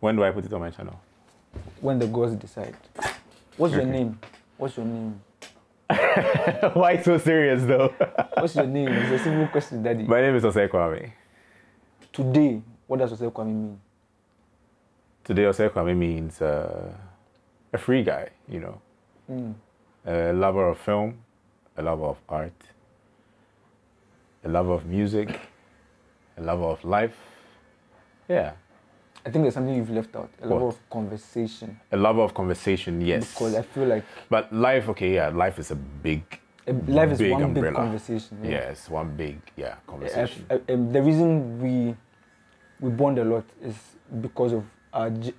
When do I put it on my channel? When the girls decide. What's your name? What's your name? Why so serious though? What's your name? It's a simple question, Daddy. My name is Osei Kwame. Today, what does Osei Kwame mean? Today, Osei Kwame means a free guy, you know. Mm. A lover of film, a lover of art, a lover of music, a lover of life. Yeah. I think there's something you've left out. A lover of conversation. A lover of conversation, yes. Because I feel like... But life, okay, yeah, life is a big umbrella. Life is one big conversation. Yeah. Yes, one big, yeah, conversation. The reason we bond a lot is because of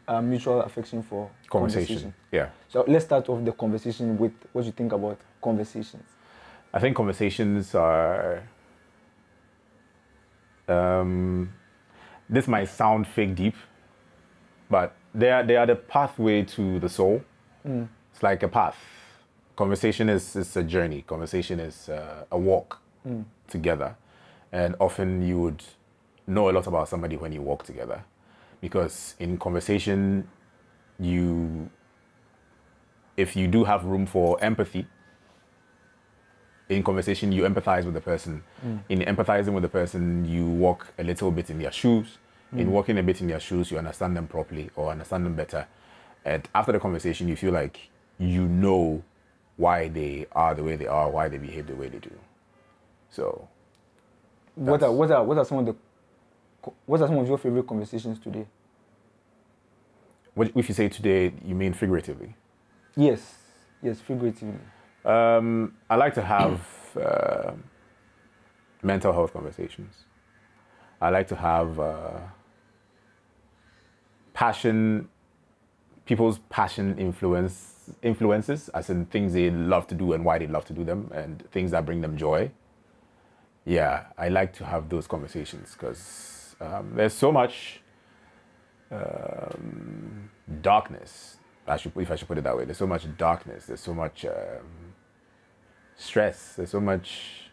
our mutual affection for conversation. Yeah. So let's start off the conversation with what you think about conversations. I think conversations are... this might sound fake deep, but they are the pathway to the soul. Mm. It's like a path. Conversation is a journey. Conversation is a walk together. And often you would know a lot about somebody when you walk together, because in conversation, if you do have room for empathy, in conversation, you empathize with the person. Mm. In empathizing with the person, you walk a little bit in their shoes. Mm. In walking a bit in their shoes, you understand them properly or understand them better. And after the conversation, you feel like you know why they are the way they are, why they behave the way they do. So, what are some of your favorite conversations today? What, if you say today, you mean figuratively? Yes, yes, figuratively. I like to have mental health conversations. I like to have people's passion influences, as in things they love to do and why they love to do them, and things that bring them joy. Yeah, I like to have those conversations because there's so much darkness. If I should put it that way, there's so much darkness, there's so much stress, there's so much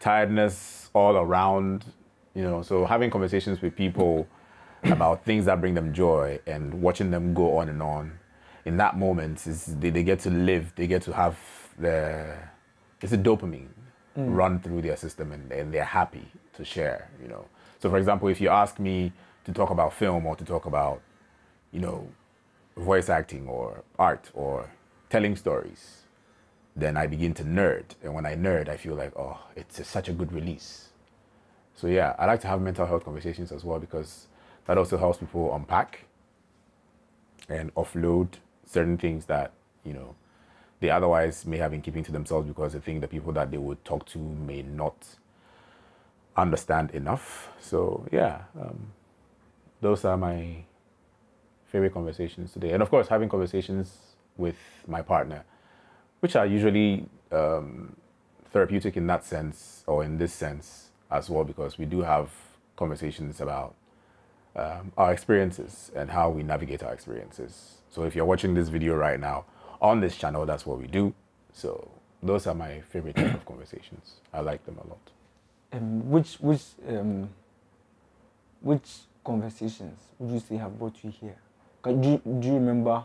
tiredness all around, you know. So having conversations with people about things that bring them joy and watching them go on and on, in that moment, they get to live, they get to have their, it's a dopamine run through their system, and they're happy to share, you know. So for example, if you ask me to talk about film or to talk about, you know, voice acting or art or telling stories, then I begin to nerd. And when I nerd, I feel like, oh, it's such a good release. So yeah, I like to have mental health conversations as well, because that also helps people unpack and offload certain things that, you know, they otherwise may have been keeping to themselves because they think the people that they would talk to may not understand enough. So yeah, those are my favorite conversations today. And of course, having conversations with my partner, which are usually therapeutic in that sense, or in this sense as well, because we do have conversations about our experiences and how we navigate our experiences. So if you're watching this video right now on this channel, that's what we do. So those are my favorite type of conversations. I like them a lot. Which conversations would you say have brought you here? Do you remember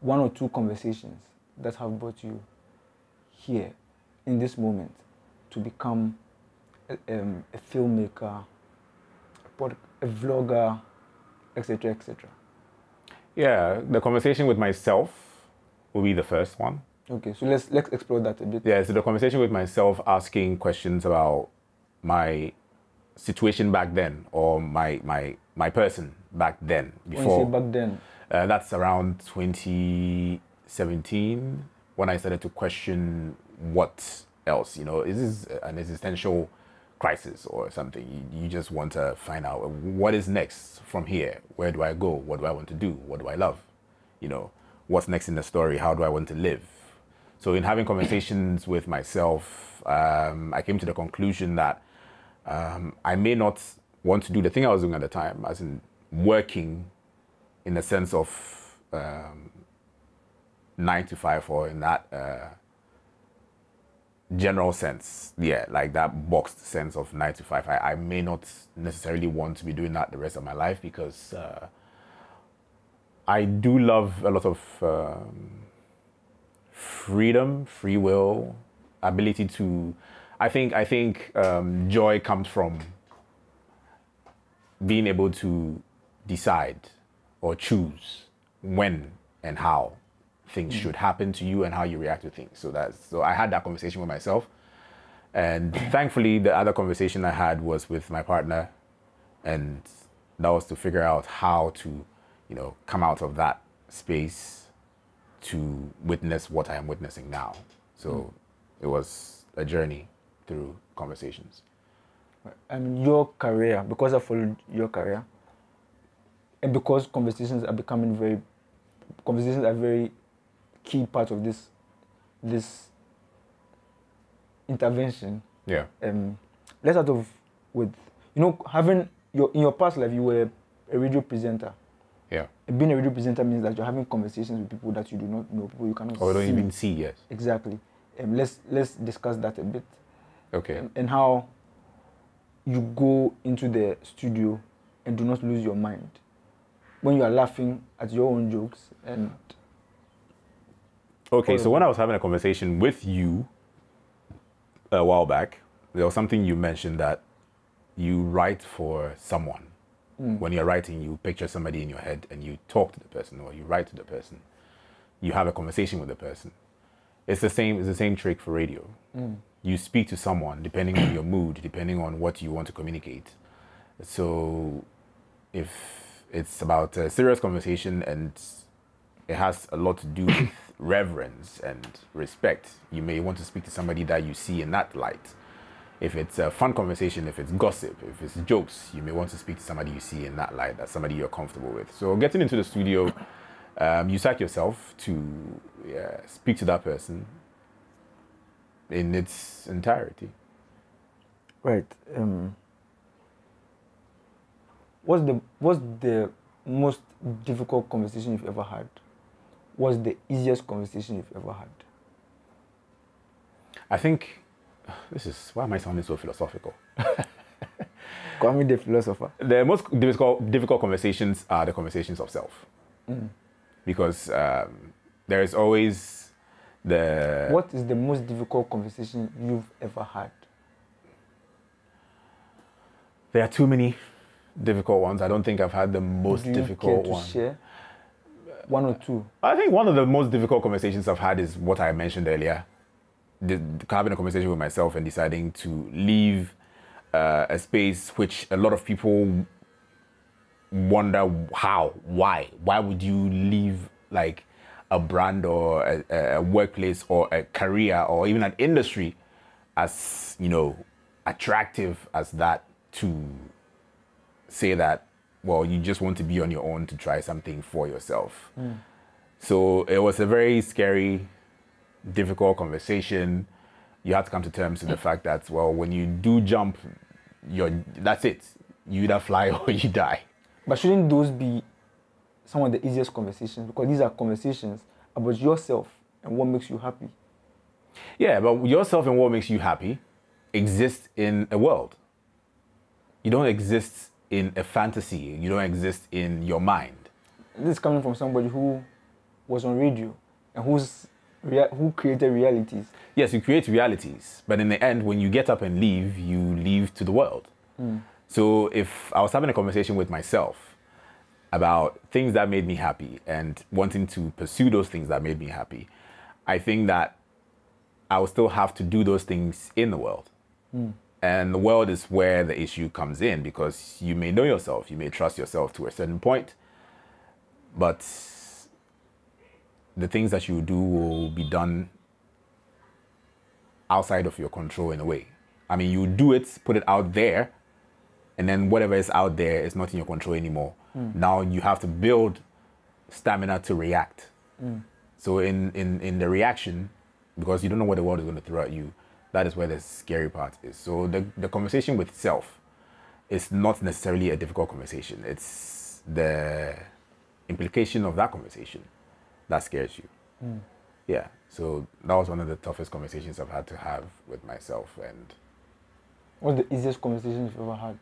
one or two conversations that have brought you here in this moment to become a filmmaker, a vlogger, etc., etc.? Yeah, the conversation with myself will be the first one. Okay, so let's explore that a bit. Yeah, so the conversation with myself, asking questions about my situation back then, or my person back then. Before, when you say back then, that's around 2017, when I started to question what else, you know. Is this an existential crisis or something? You just want to find out what is next from here. Where do I go? What do I want to do? What do I love? You know, what's next in the story? How do I want to live? So in having conversations with myself, I came to the conclusion that I may not want to do the thing I was doing at the time, as in working in the sense of 9 to 5, or in that general sense. Yeah, like that boxed sense of 9 to 5. I may not necessarily want to be doing that the rest of my life, because I do love a lot of freedom, free will, ability to. I think joy comes from being able to decide or choose when and how things should happen to you and how you react to things. So I had that conversation with myself, and thankfully the other conversation I had was with my partner, and that was to figure out how to, you know, come out of that space to witness what I am witnessing now. So it was a journey through conversations. And your career, because I followed your career, and because conversations are becoming very, conversations are very key part of this intervention. Yeah. Let's start off with, you know, having your, in your past life you were a radio presenter. Yeah. And being a radio presenter means that you're having conversations with people that you do not know, people you cannot see. Or don't even see, yes. Exactly. Let's discuss that a bit. Okay. And how you go into the studio and do not lose your mind when you are laughing at your own jokes and. Okay, so when I was having a conversation with you a while back, there was something you mentioned, that you write for someone. When you're writing, you picture somebody in your head and you talk to the person, or you write to the person. You have a conversation with the person. It's the same trick for radio. You speak to someone depending on your mood, depending on what you want to communicate. So if it's about a serious conversation and it has a lot to do with reverence and respect, you may want to speak to somebody that you see in that light. If it's a fun conversation, if it's gossip, if it's jokes, you may want to speak to somebody you see in that light, that's somebody you're comfortable with. So getting into the studio, you set yourself to speak to that person in its entirety. Right. What's the most difficult conversation you've ever had? What's the easiest conversation you've ever had? I think this is, why am I sounding so philosophical? Kwame the philosopher. The most difficult conversations are the conversations of self. Because there is always the... What is the most difficult conversation you've ever had? There are too many difficult ones. I don't think I've had the most difficult one. Do you care to share one or two? I think one of the most difficult conversations I've had is what I mentioned earlier. Having a conversation with myself and deciding to leave a space which a lot of people wonder how, why would you leave like a brand or a workplace or a career or even an industry as, you know, attractive as that, to say that, well, you just want to be on your own to try something for yourself. So it was a very scary, difficult conversation. You had to come to terms with the fact that, well, when you do jump, that's it. You either fly or you die. But shouldn't those be some of the easiest conversations? Because these are conversations about yourself and what makes you happy. Yeah, but yourself and what makes you happy exist in a world. You don't exist in a fantasy. You don't exist in your mind. This is coming from somebody who was on radio and who created realities. Yes, you create realities. But in the end, when you get up and leave, you leave to the world. So if I was having a conversation with myself about things that made me happy and wanting to pursue those things that made me happy, I think that I will still have to do those things in the world. And the world is where the issue comes in, because you may know yourself, you may trust yourself to a certain point, but the things that you do will be done outside of your control in a way. I mean, you do it, put it out there, and then whatever is out there is not in your control anymore. Now you have to build stamina to react. So in the reaction, because you don't know what the world is going to throw at you, that is where the scary part is. So the conversation with self is not necessarily a difficult conversation. It's the implication of that conversation that scares you. Yeah, so that was one of the toughest conversations I've had to have with myself. And what's the easiest conversation you've ever had?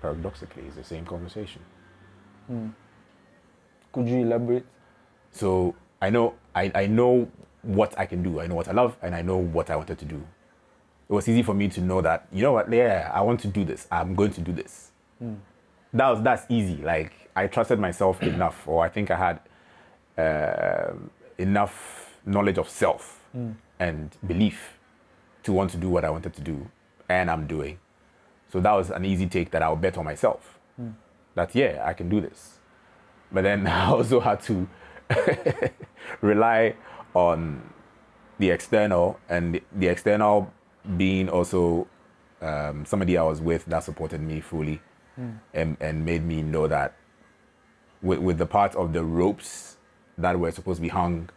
paradoxically, it's the same conversation. Mm. Could you elaborate? So I know what I can do. I know what I love, and I know what I wanted to do. It was easy for me to know that, you know what, yeah, I want to do this. I'm going to do this. Mm. That's easy. Like, I trusted myself enough, or I think I had enough knowledge of self and belief to want to do what I wanted to do, and I'm doing. So that was an easy take that I'll bet on myself. Mm. That, yeah, I can do this. But then I also had to rely on the external, and the external being also somebody I was with that supported me fully, and made me know that with the part of the ropes that were supposed to be hung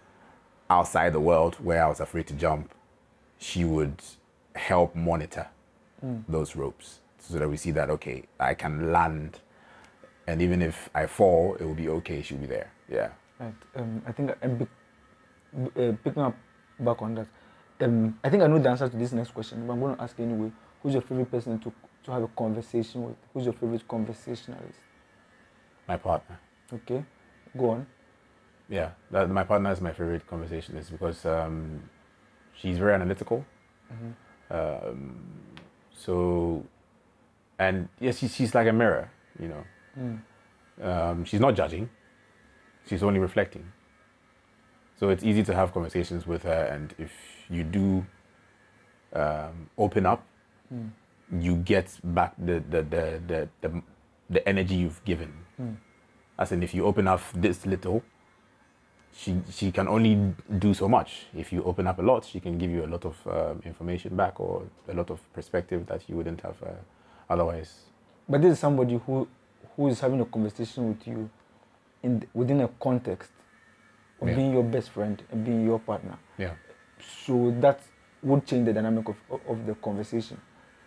outside the world where I was afraid to jump, she would help monitor those ropes so that we see that, okay, I can land, and even if I fall, it will be okay, she'll be there. Yeah. Right. I think I'm picking up back on that. I think I know the answer to this next question, but I'm going to ask anyway. Who's your favorite person to have a conversation with? Who's your favorite conversationalist? My partner. Okay, go on. Yeah, my partner is my favorite conversationalist because she's very analytical. Mm-hmm. And yes, she's like a mirror, you know. Mm. She's not judging, she's only reflecting. So it's easy to have conversations with her, and if you do open up, you get back the energy you've given. Mm. As in, if you open up this little, she can only do so much. If you open up a lot, she can give you a lot of information back, or a lot of perspective that you wouldn't have otherwise. But this is somebody who is having a conversation with you within a context of being your best friend and being your partner. Yeah. So that would change the dynamic of the conversation.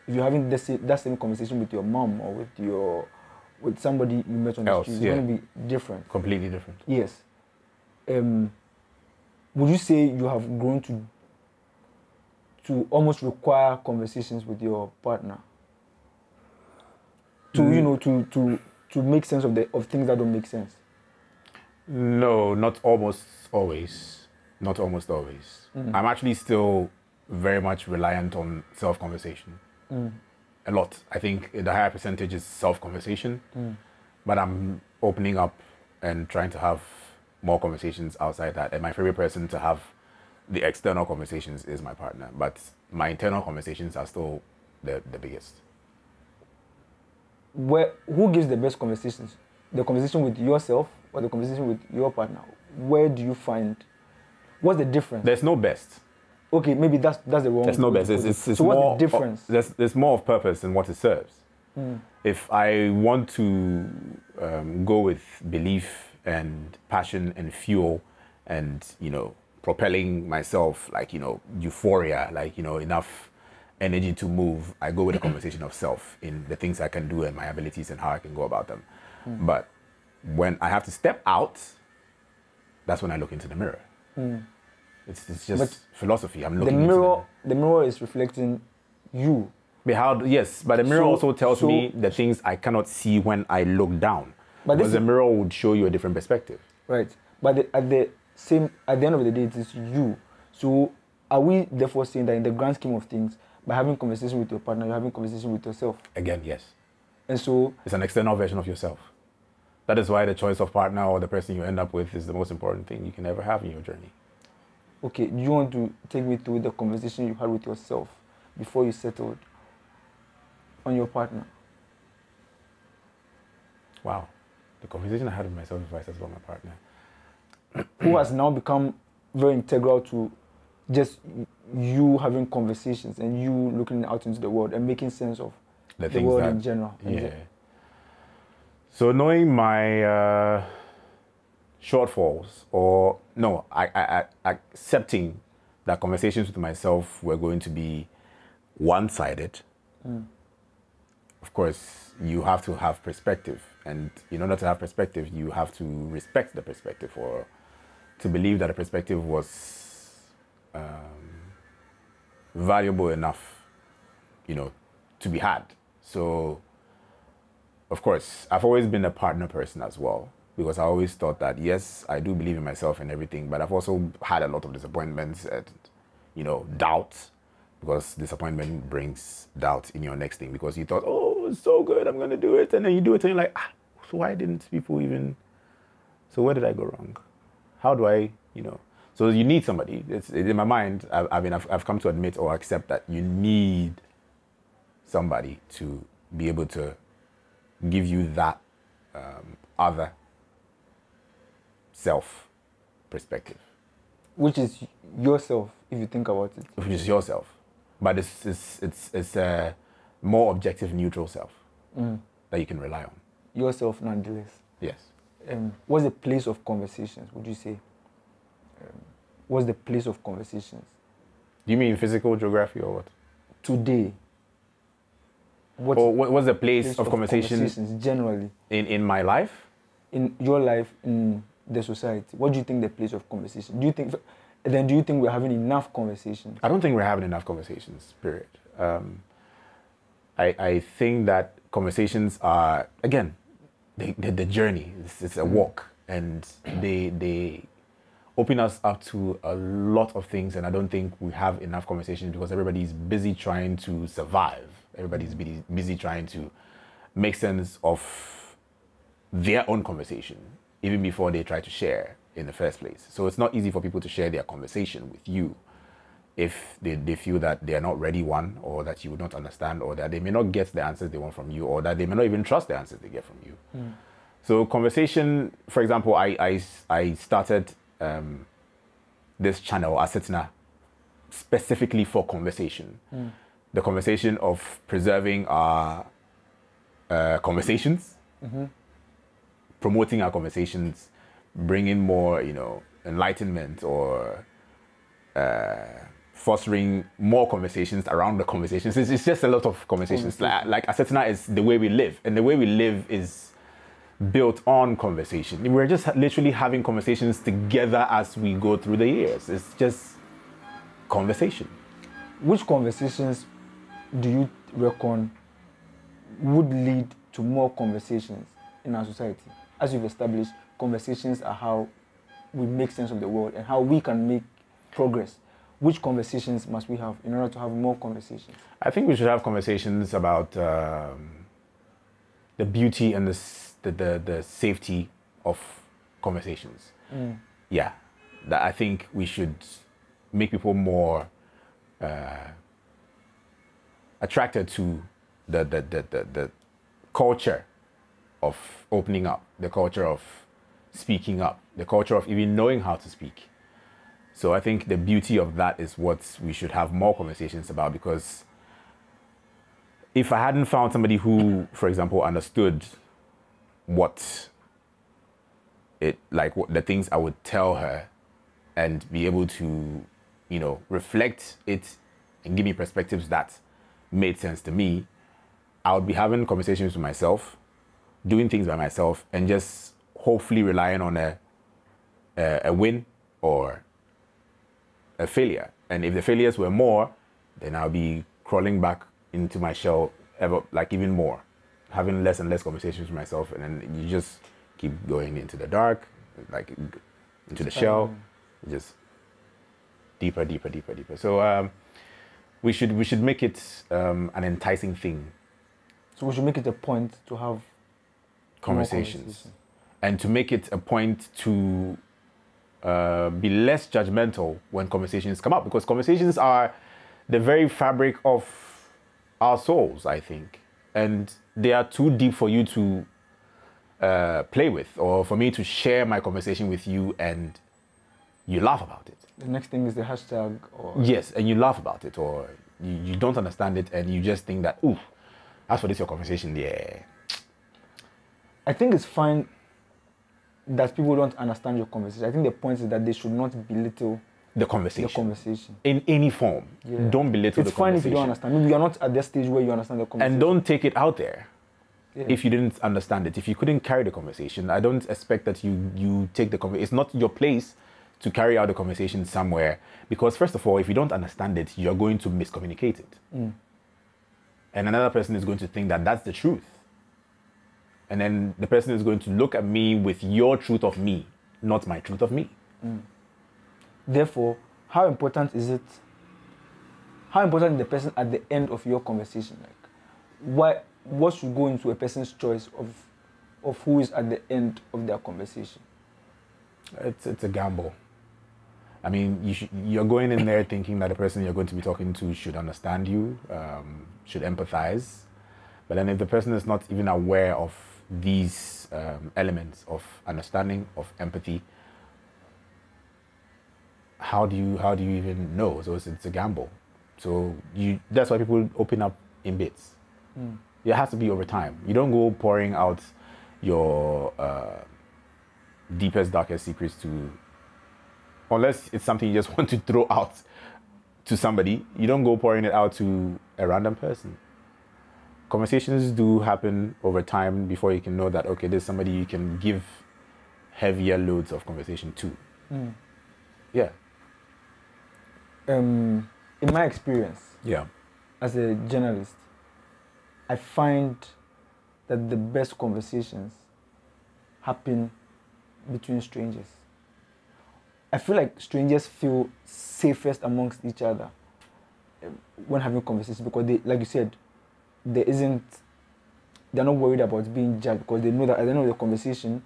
If you're having that same conversation with your mom or with somebody you met on the street, it's going to be different. Completely different. Yes. Would you say you have grown to almost require conversations with your partner? You know, to make sense of things that don't make sense? No, not almost always. Not almost always. Mm-hmm. I'm actually still very much reliant on self-conversation. Mm. A lot. I think the higher percentage is self-conversation, but I'm opening up and trying to have more conversations outside that. And my favorite person to have the external conversations is my partner, but my internal conversations are still the biggest. Who gives the best conversations? The conversation with yourself or the conversation with your partner? Where do you find, what's the difference? There's no best. Okay, maybe that's the wrong. There's no best. It's so more, what's the difference? There's more of purpose in what it serves. Mm. If I want to go with belief and passion and fuel and, you know, propelling myself, like, you know, euphoria, like, you know, enough energy to move, I go with a conversation of self in the things I can do and my abilities and how I can go about them. Mm. But when I have to step out, that's when I look into the mirror. Mm. It's just philosophy. I'm looking the mirror is reflecting you. Yes, but the mirror also tells me the things I cannot see when I look down. But because the mirror would show you a different perspective. Right. But at the end of the day, it is you. So are we therefore saying that in the grand scheme of things, by having conversation with your partner, you're having conversation with yourself? Again, yes. And so it's an external version of yourself. That is why the choice of partner or the person you end up with is the most important thing you can ever have in your journey. Okay, do you want to take me through the conversation you had with yourself before you settled on your partner? Wow. The conversation I had with myself before I settled on my partner, who has now become very integral to just you having conversations and you looking out into the world and making sense of the world in general. Yeah. So knowing my shortfalls, or no, I accepting that conversations with myself were going to be one-sided. Mm. Of course, you have to have perspective, and in order to have perspective, you have to respect the perspective, or to believe that the perspective was valuable enough, you know, to be had. So Of course, I've always been a partner person as well, because I always thought that, yes, I do believe in myself and everything, but I've also had a lot of disappointments and, you know, doubts, because disappointment brings doubt in your next thing, because you thought, oh, it's so good, I'm going to do it, and then you do it, and you're like, ah, so why didn't people even, so where did I go wrong? How do I, you know, so you need somebody. It's in my mind, I've come to admit or accept that you need somebody to be able to give you that other self perspective. Which is yourself, if you think about it. Which is yourself. But it's a more objective, neutral self that you can rely on. Yourself, nonetheless. Yes. What's the place of conversations, would you say? What's the place of conversations? Do you mean physical geography or what? Today. What's the place of conversations generally? In my life? In your life, in the society. What do you think the place of conversation? Do you think we're having enough conversations? I don't think we're having enough conversations, period. I think that conversations are, again, the journey. It's a walk, and they open us up to a lot of things, and I don't think we have enough conversations because everybody's busy trying to survive. Everybody's busy trying to make sense of their own conversation, even before they try to share in the first place. So it's not easy for people to share their conversation with you if they feel that they are not ready one, or that you would not understand, or that they may not get the answers they want from you, or that they may not even trust the answers they get from you. So conversation, for example, I started this channel, Asetna, specifically for conversation. The conversation of preserving our conversations, promoting our conversations, bringing more, you know, enlightenment, or fostering more conversations around the conversations. It's just a lot of conversations. Like Asetna is the way we live, and the way we live is built on conversation. We're just literally having conversations together as we go through the years. It's just conversation. Which conversations do you reckon would lead to more conversations in our society? As you've established, conversations are how we make sense of the world and how we can make progress. Which conversations must we have in order to have more conversations? I think we should have conversations about the beauty and the safety of conversations. Yeah, that I think we should make people more attracted to the culture of opening up, the culture of speaking up, the culture of even knowing how to speak. So I think the beauty of that is what we should have more conversations about, because if I hadn't found somebody who, for example, understood what the things I would tell her and be able to, you know, reflect it and give me perspectives that made sense to me, I would be having conversations with myself, doing things by myself, and just hopefully relying on a win or a failure. And if the failures were more, then I'll be crawling back into my shell ever, like even more, having less and less conversations with myself, and then you just keep going into the dark, like into the shell, just deeper, deeper, deeper, deeper. So we should make it an enticing thing. So we should make it a point to have conversations. And to make it a point to be less judgmental when conversations come up, because conversations are the very fabric of our souls, I think. And they are too deep for you to play with, or for me to share my conversation with you and you laugh about it. The next thing is the hashtag, or... Yes, and you laugh about it, or you don't understand it, and you just think that, ooh, as for this, your conversation, yeah. I think it's fine that people don't understand your conversation. I think the point is that they should not belittle the conversation. The conversation. In any form. Yeah. Don't belittle the conversation. It's fine if you don't understand. Maybe you're not at that stage where you understand the conversation. And don't take it out there if you didn't understand it. If you couldn't carry the conversation, I don't expect that you take the conversation. It's not your place to carry out the conversation somewhere. Because first of all, if you don't understand it, you're going to miscommunicate it. And another person is going to think that that's the truth. And then the person is going to look at me with your truth of me, not my truth of me. Mm. Therefore, how important is it? How important is the person at the end of your conversation? Like, what should go into a person's choice of who is at the end of their conversation? It's a gamble. I mean, you're going in there thinking that the person you're going to be talking to should understand you, should empathize. But then if the person is not even aware of these elements of understanding, of empathy, how do you even know? So it's a gamble. So that's why people open up in bits. Mm. It has to be over time. You don't go pouring out your deepest, darkest secrets to, unless it's something you just want to throw out to somebody. You don't go pouring it out to a random person. Conversations do happen over time before you can know that, okay, there's somebody you can give heavier loads of conversation to. Mm. Yeah. In my experience, yeah, as a journalist, I find that the best conversations happen between strangers. I feel like strangers feel safest amongst each other when having conversations, because they, like you said, they're not worried about being judged, because they know that at the end of the conversation,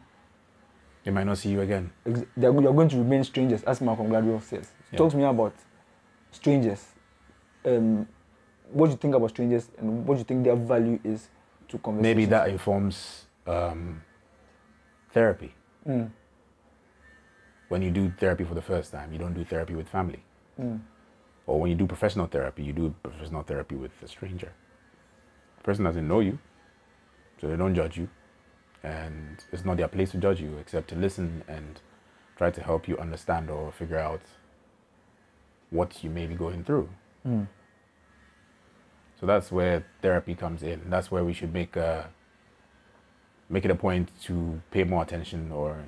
they might not see you again. You're going to remain strangers, as Malcolm Gladwell says. Yeah. Talk to me about strangers. What do you think about strangers, and what do you think their value is to conversations? Maybe that informs therapy. Mm. When you do therapy for the first time, you don't do therapy with family. Mm. Or when you do professional therapy, you do professional therapy with a stranger. The person doesn't know you, so they don't judge you, and it's not their place to judge you, except to listen and try to help you understand or figure out what you may be going through. Mm. So that's where therapy comes in. That's where we should make it a point to pay more attention or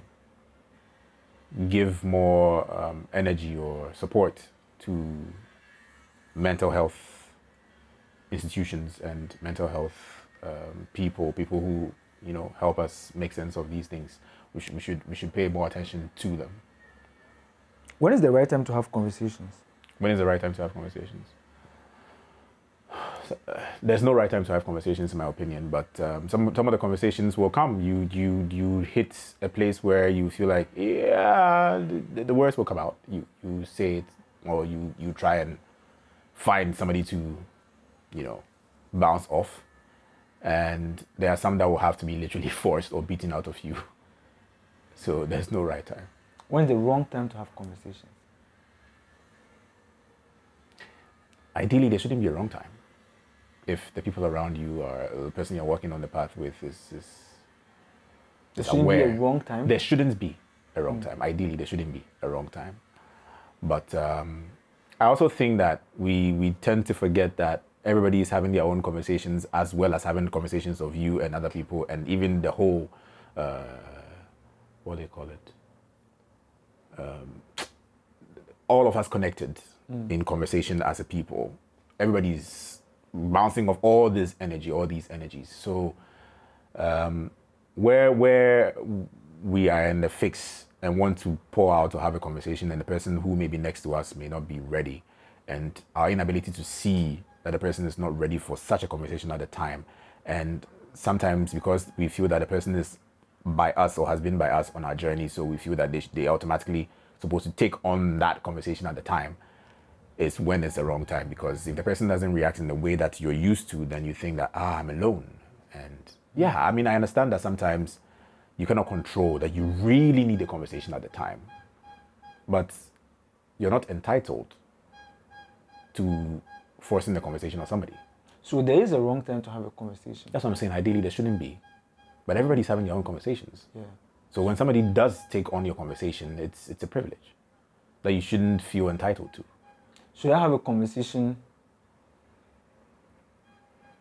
give more energy or support to mental health institutions and mental health people who, you know, help us make sense of these things. We should pay more attention to them. When is the right time to have conversations? When is the right time to have conversations? There's no right time to have conversations, in my opinion. But some of the conversations will come. You hit a place where you feel like, yeah, the words will come out. You say it, or you try and find somebody to, you know, bounce off. And there are some that will have to be literally forced or beaten out of you. So there's no right time. When's the wrong time to have conversations? Ideally, there shouldn't be a wrong time. If the people around you or the person you're walking on the path with is aware. There shouldn't be a wrong time? There shouldn't be a wrong time. Ideally, there shouldn't be a wrong time. But I also think that we tend to forget that everybody is having their own conversations, as well as having conversations of you and other people, and even the whole, what do you call it? All of us connected in conversation as a people. Everybody's bouncing off all this energy, all these energies. So where we are in the fix and want to pour out or have a conversation, and the person who may be next to us may not be ready, and our inability to see that the person is not ready for such a conversation at the time. And sometimes because we feel that the person is by us or has been by us on our journey, so we feel that they automatically supposed to take on that conversation at the time, is when it's the wrong time. Because if the person doesn't react in the way that you're used to, then you think that, I'm alone. And yeah, I mean, I understand that sometimes you cannot control that you really need a conversation at the time, but you're not entitled to forcing the conversation on somebody. So there is a wrong time to have a conversation. That's what I'm saying. Ideally, there shouldn't be. But everybody's having their own conversations. Yeah. So when somebody does take on your conversation, it's a privilege that you shouldn't feel entitled to. Should I have a conversation?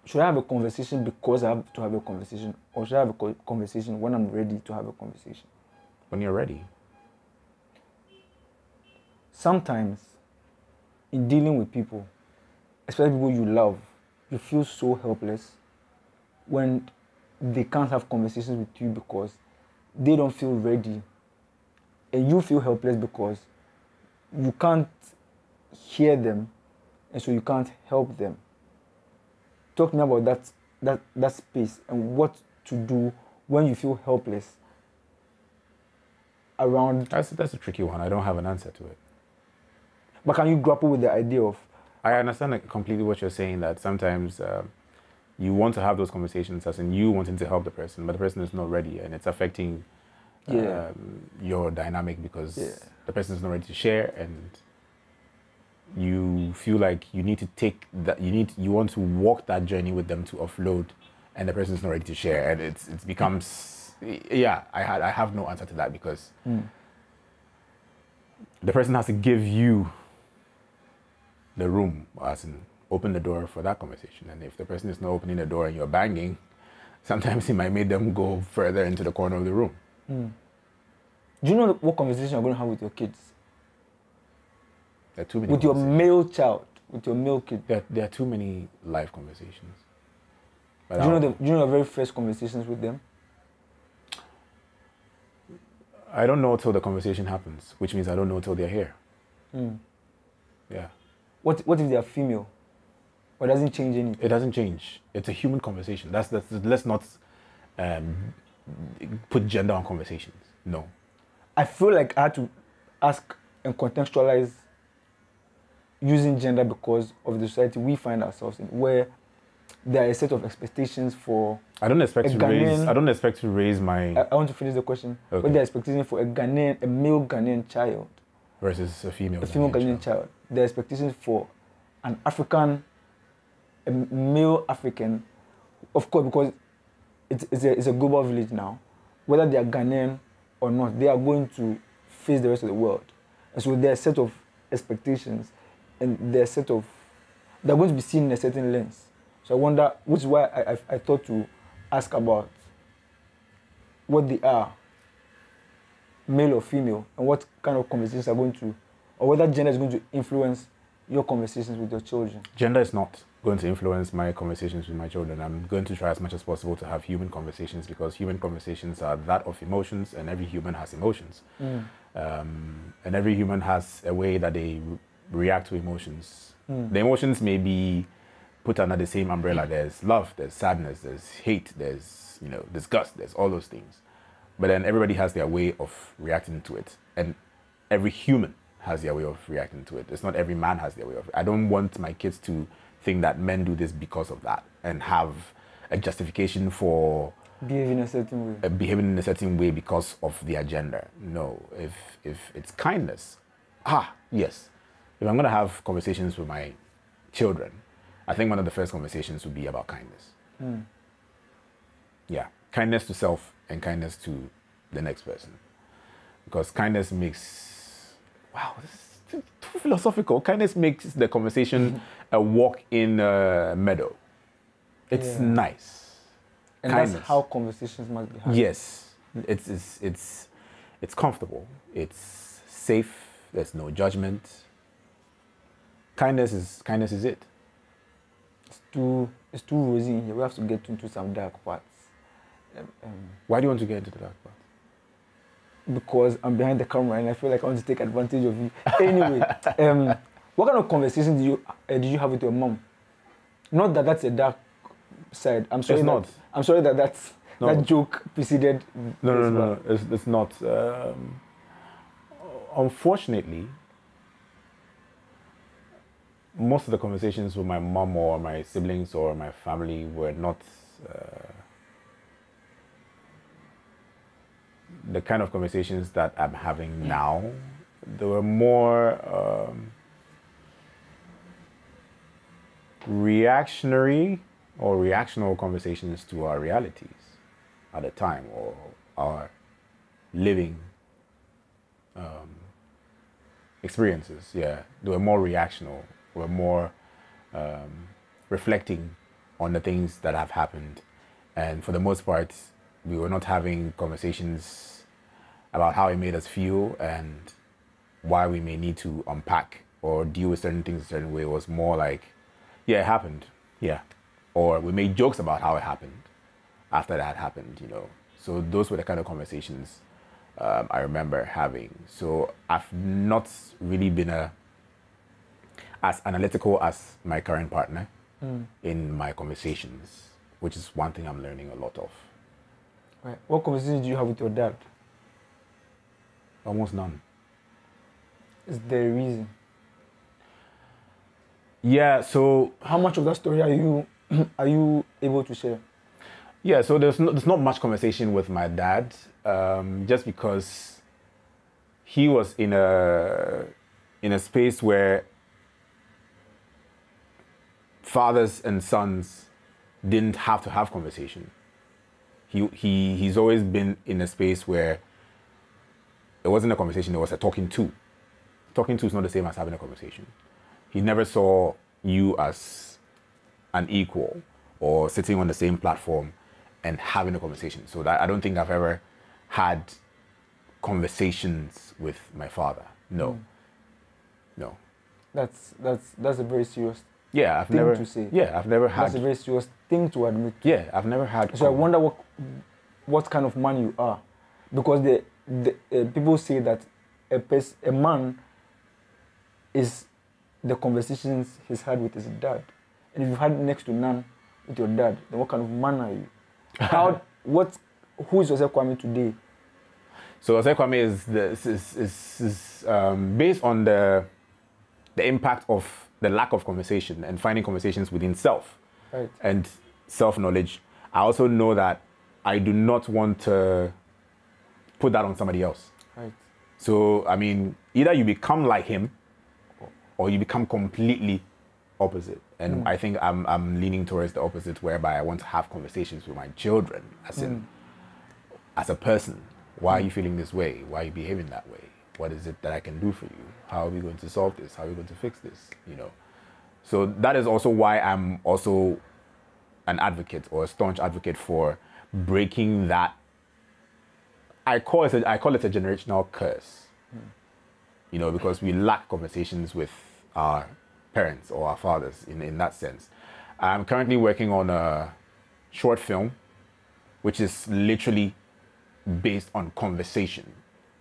Should I have a conversation because I have to have a conversation? Or should I have a conversation when I'm ready to have a conversation? When you're ready. Sometimes, in dealing with people, especially people you love, you feel so helpless when they can't have conversations with you because they don't feel ready, and you feel helpless because you can't hear them, and so you can't help them. Talk to me about that space and what to do when you feel helpless around. That's a tricky one. I don't have an answer to it. But can you grapple with the idea of? I understand completely what you're saying, that sometimes you want to have those conversations as in you wanting to help the person, but the person is not ready, and it's affecting your dynamic because the person is not ready to share, and you feel like you need to take that, you want to walk that journey with them to offload, and the person is not ready to share, and it becomes I have no answer to that because the person has to give you the room, as in open the door for that conversation. And if the person is not opening the door and you're banging, sometimes it might make them go further into the corner of the room. Mm. Do you know what conversation you're going to have with your kids? There are too many. With your male child, with your male kid. There are too many live conversations. But do you know the very first conversations with them? I don't know till the conversation happens, which means I don't know till they're here. Mm. Yeah. What if they are female? Or it doesn't change anything? It doesn't change. It's a human conversation. Let's not put gender on conversations. No. I feel like I had to ask and contextualize using gender because of the society we find ourselves in, where there are a set of expectations for. I don't expect to raise my. I want to finish the question. Okay. What they are expecting for a male Ghanaian child versus a female Ghanaian child. The expectations for an African, a male African, of course, because it's a global village now. Whether they are Ghanaian or not, they are going to face the rest of the world, and so there are a set of expectations, and there are they're going to be seen in a certain lens. So I wonder, which is why I thought to ask about what they are, male or female, and what kind of conversations are going to, or whether gender is going to influence your conversations with your children. Gender is not going to influence my conversations with my children. I'm going to try as much as possible to have human conversations because human conversations are that of emotions, and every human has emotions. Mm. And every human has a way that they react to emotions. Mm. The emotions may be put under the same umbrella. There's love, there's sadness, there's hate, there's disgust, there's all those things. But then everybody has their way of reacting to it. And every human has their way of reacting to it. It's not every man has their way of it. I don't want my kids to think that men do this because of that and have a justification for behaving a certain way. Behaving in a certain way because of their gender. No. If it's kindness, yes. If I'm gonna have conversations with my children, I think one of the first conversations would be about kindness. Mm. Yeah. Kindness to self and kindness to the next person. Because kindness makes this is too philosophical. Kindness makes the conversation a walk in a meadow. It's nice. And kindness. That's how conversations must be had. Yes. It's comfortable. It's safe. There's no judgment. Kindness is it. It's too rosy in here. We have to get into some dark parts. Why do you want to get into the dark parts? Because I'm behind the camera and I feel like I want to take advantage of you. Anyway, what kind of conversation did you have with your mom? Not that that's a dark side. I'm sorry. It's not. I'm sorry that joke preceded. No. It's not. Unfortunately, most of the conversations with my mom or my siblings or my family were not. The kind of conversations that I'm having now, they were more reactionary or reactional conversations to our realities at the time or our living experiences. Yeah, they were more reactional, were more reflecting on the things that have happened, and for the most part, we were not having conversations about how it made us feel and why we may need to unpack or deal with certain things a certain way. It was more like, yeah, it happened. Yeah. Or we made jokes about how it happened. after that happened, you know. So those were the kind of conversations I remember having. So I've not really been as analytical as my current partner in my conversations, which is one thing I'm learning a lot of. Right. What conversations do you have with your dad? Almost none. Is there a reason? Yeah, so... How much of that story are you able to share? Yeah, so there's not much conversation with my dad, just because he was in a space where fathers and sons didn't have to have conversation. He's always been in a space where it wasn't a conversation, it was a talking to. Talking to is not the same as having a conversation. He never saw you as an equal or sitting on the same platform and having a conversation. So that, I don't think I've ever had conversations with my father. No. No. That's a very serious thing to say. Yeah, I've never had... That's a very serious thing to admit. Yeah, I've never had... So I wonder what kind of man you are. Because the people say that a man is the conversations he's had with his dad. And if you've had next to none with your dad, then what kind of man are you? Who is Osei Kwame today? So Osei Kwame is based on the impact of the lack of conversation and finding conversations within self, right, and self-knowledge. I also know that I do not want to put that on somebody else. Right. So, I mean, either you become like him or you become completely opposite. And I think I'm leaning towards the opposite, whereby I want to have conversations with my children, as a person. Why are you feeling this way? Why are you behaving that way? What is it that I can do for you? How are we going to solve this? How are we going to fix this? You know. So that is also why I'm also an advocate, or a staunch advocate, for breaking that. I call it a generational curse. You know, because we lack conversations with our parents or our fathers in that sense. I'm currently working on a short film which is literally based on conversation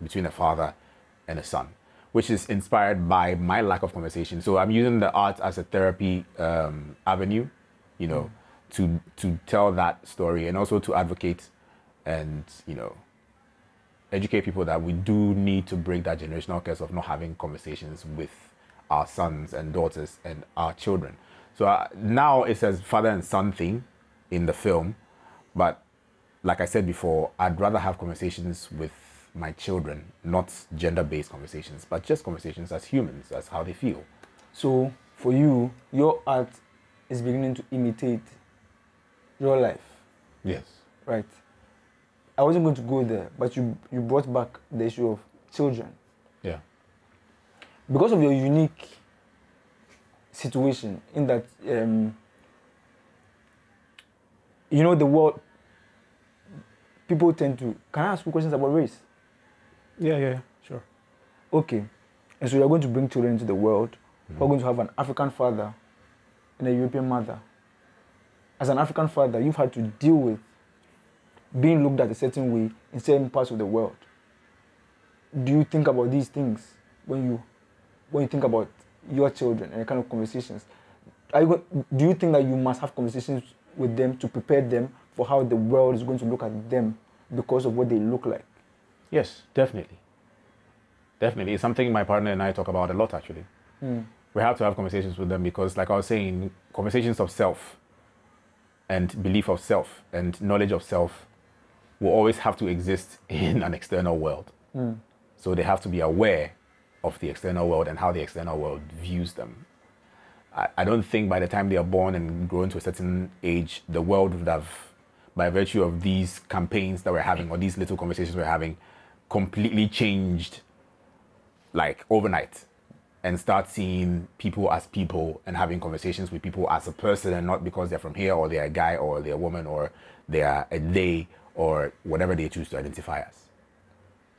between a father and a son, which is inspired by my lack of conversation. So I'm using the arts as a therapy avenue, you know, to tell that story, and also to advocate and, you know, educate people that we do need to break that generational curse of not having conversations with our sons and daughters and our children. So now it's a father and son thing in the film, but like I said before, I'd rather have conversations with my children, not gender-based conversations, but just conversations as humans, as how they feel. So for you, your art is beginning to imitate your life. Yes. Right. I wasn't going to go there, but you brought back the issue of children. Yeah. Because of your unique situation, in that, you know, the world, people tend to... Can I ask you questions about race? Yeah, sure. Okay. And so you're going to bring children into the world. We're going to have an African father and a European mother. As an African father, you've had to deal with being looked at a certain way in certain parts of the world. Do you think about these things when you think about your children and the kind of conversations? Do you think that you must have conversations with them to prepare them for how the world is going to look at them because of what they look like? Yes, definitely. Definitely. It's something my partner and I talk about a lot, actually. We have to have conversations with them because, like I was saying, conversations of self and belief of self and knowledge of self will always have to exist in an external world. So they have to be aware of the external world and how the external world views them. I don't think by the time they are born and grown to a certain age, the world would have, by virtue of these campaigns that we're having or these little conversations we're having, completely changed, like overnight, and start seeing people as people and having conversations with people as a person, and not because they're from here or they're a guy or they're a woman or they're a they or whatever they choose to identify as.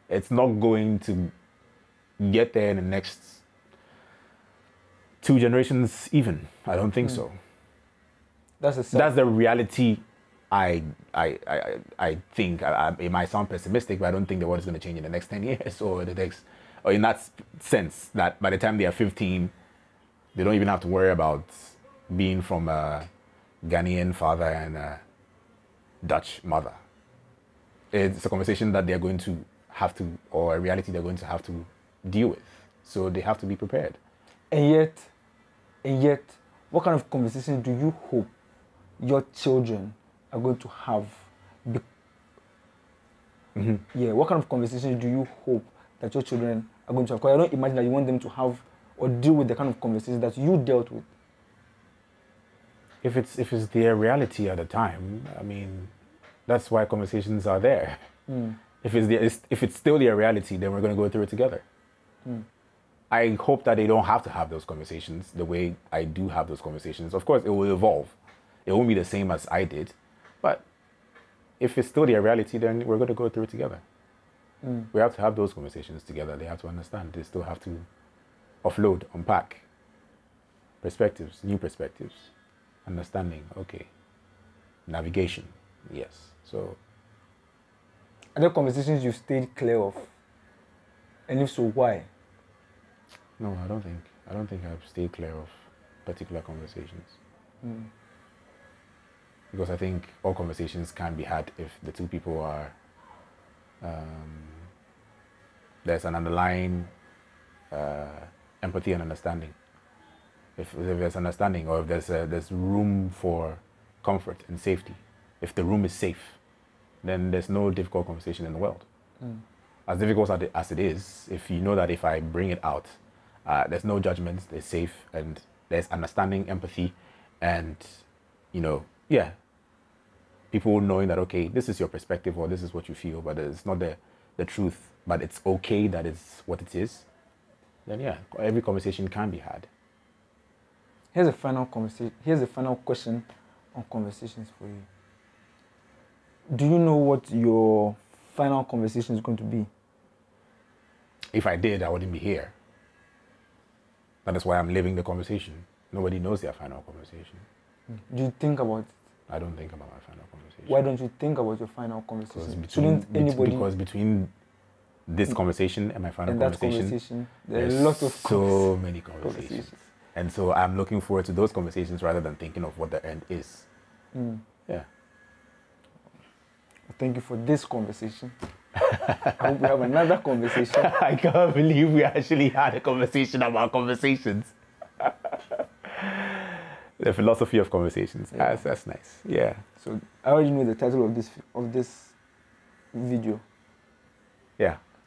It's not going to get there in the next two generations even. I don't think so. That's the reality I think, it might sound pessimistic, but I don't think the world is going to change in the next 10 years or the next, or in that sense, that by the time they are 15, they don't even have to worry about being from a Ghanaian father and a Dutch mother. It's a conversation that they're going to have to, or a reality they're going to have to deal with. So they have to be prepared. And yet, what kind of conversation do you hope your children are going to have? Yeah, what kind of conversation do you hope that your children are going to have? Because I don't imagine that you want them to have or deal with the kind of conversation that you dealt with. If it's their reality at the time, I mean, that's why conversations are there. Mm. If it's still their reality, then we're going to go through it together. Mm. I hope that they don't have to have those conversations the way I do have those conversations. Of course, it will evolve. It won't be the same as I did. But if it's still their reality, then we're going to go through it together. Mm. We have to have those conversations together. They have to understand. They still have to offload, unpack perspectives, new perspectives. Understanding, okay. Navigation, yes. So, are there conversations you've stayed clear of? And if so, why? No, I don't think I've stayed clear of particular conversations. Mm. Because I think all conversations can be had if the two people are, there's an underlying empathy and understanding. If there's understanding, or if there's room for comfort and safety, if the room is safe, then there's no difficult conversation in the world. Mm. As difficult as it is, if you know that if I bring it out, there's no judgments, it's safe, and there's understanding, empathy, and, you know, yeah, people knowing that, okay, this is your perspective, or this is what you feel, but it's not the truth, but it's okay that it's what it is, then yeah, every conversation can be had. Here's a final question on conversations for you. Do you know what your final conversation is going to be? If I did, I wouldn't be here. That is why I'm living the conversation. Nobody knows their final conversation. Do you think about it? I don't think about my final conversation. Why don't you think about your final conversation? Because between this conversation and my final conversation, there's so many conversations. And so I'm looking forward to those conversations rather than thinking of what the end is. Mm. Yeah. Thank you for this conversation. I hope we have another conversation. I can't believe we actually had a conversation about conversations. The philosophy of conversations. Yeah. That's nice. Yeah. So I already know the title of this video. Yeah.